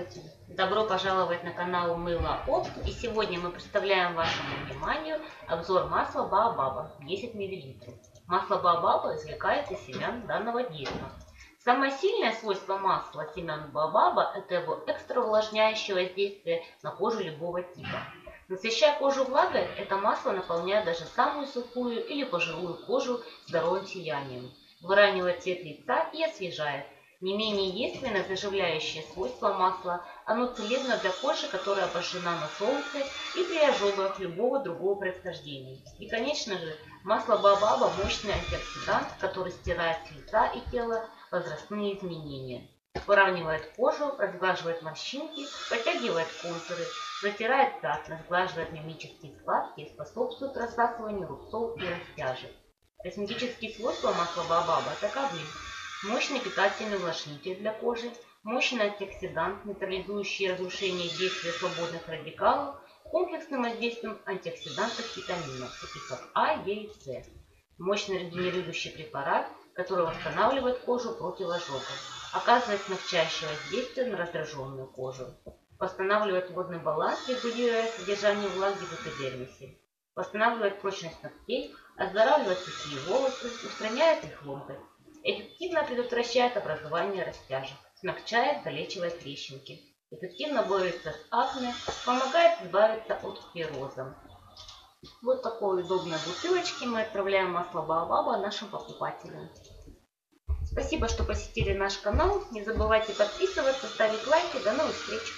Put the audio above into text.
Здравствуйте! Добро пожаловать на канал Мыло.Опт. И сегодня мы представляем вашему вниманию обзор масла Баобаба 10 мл. Масло Баобаба извлекается из семян данного дерева. Самое сильное свойство масла семян Баобаба – это его экстравлажняющее воздействие на кожу любого типа. Насыщая кожу влагой, это масло наполняет даже самую сухую или пожилую кожу здоровым сиянием, выравнивает цвет лица и освежает. Не менее действенно заживляющее свойство масла, оно целебно для кожи, которая обожжена на солнце и при ожогах любого другого происхождения. И, конечно же, масло Баобаба – мощный антиоксидант, который стирает с лица и тела возрастные изменения. Выравнивает кожу, разглаживает морщинки, подтягивает контуры, затирает пятна, сглаживает мимические складки, способствует рассасыванию рубцов и растяжек. Косметические свойства масла Баобаба таковы. Мощный питательный увлажнитель для кожи, мощный антиоксидант, нейтрализующий разрушение действия свободных радикалов, комплексным воздействием антиоксидантов витаминов, таких как А, Е и С. Мощный регенерирующий препарат, который восстанавливает кожу против ожогов, оказывает смягчающее воздействие на раздраженную кожу, восстанавливает водный баланс, регулируя содержание влаги в эпидермисе, восстанавливает прочность ногтей, оздоравливает сухие волосы, устраняет их ломкость. Эффективно предотвращает образование растяжек, смягчает, залечивает трещинки. Эффективно борется с акне, помогает избавиться от склероза. Вот такой удобной бутылочке мы отправляем масло Баобаба нашим покупателям. Спасибо, что посетили наш канал. Не забывайте подписываться, ставить лайки. До новых встреч!